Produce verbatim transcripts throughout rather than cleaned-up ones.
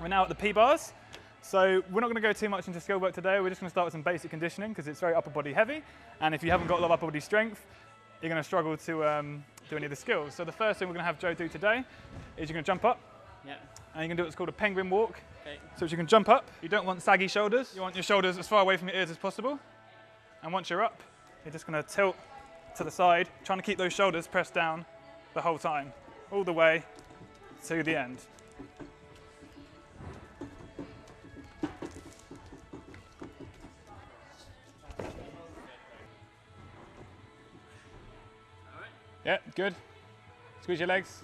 We're now at the P-bars. So we're not going to go too much into skill work today. We're just going to start with some basic conditioning because it's very upper body heavy. And if you haven't got a lot of upper body strength, you're going to struggle to um, do any of the skills. So the first thing we're going to have Joe do today is you're going to jump up. Yeah. And you're going to do what's called a penguin walk. Okay. So you can jump up. You don't want saggy shoulders. You want your shoulders as far away from your ears as possible. And once you're up, you're just going to tilt to the side, trying to keep those shoulders pressed down the whole time, all the way to the end. Yeah, good. Squeeze your legs.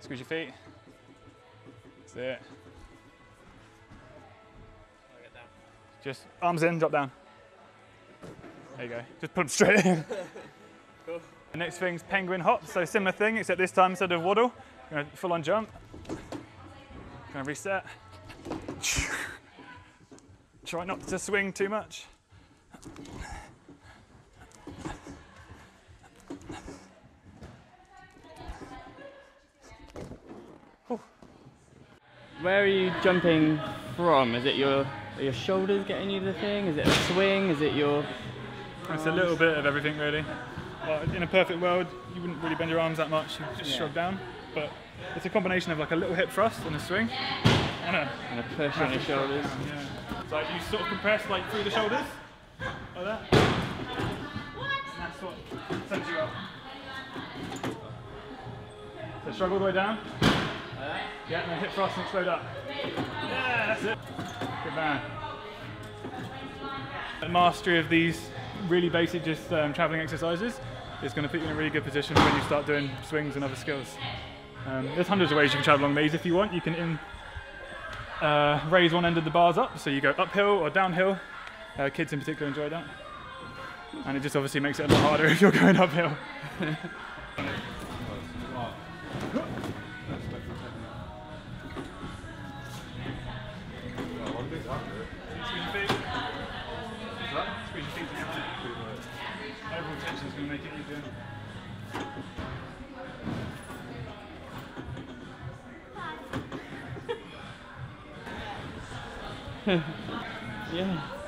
Squeeze your feet. That's it. Just arms in, drop down. There you go. Just put them straight in. Cool. The next thing's penguin hop. So similar thing, except this time instead of waddle, you're gonna full on jump. Gonna reset. Try not to swing too much. Ooh. Where are you jumping from? Is it your are your shoulders getting you the thing? Is it a swing? Is it your? It's a little bit of everything, really. Well, in a perfect world, you wouldn't really bend your arms that much. You just yeah. shrug down. But it's a combination of like a little hip thrust and a swing. And a, and a push on your shoulders. Down, yeah. So you sort of compress like through the shoulders, like that. And that's what sends you up. So shrug all the way down. Yeah, and then hip thrust and explode up. Yeah, that's it. Good man. The mastery of these really basic just um, travelling exercises is going to put you in a really good position when you start doing swings and other skills. Um, there's hundreds of ways you can travel along these if you want. You can in Uh, raise one end of the bars up, so you go uphill or downhill. Uh, kids in particular enjoy that. And it just obviously makes it a lot harder if you're going uphill. Squeeze your feet together. Overall tension is going to make it easier. Yeah.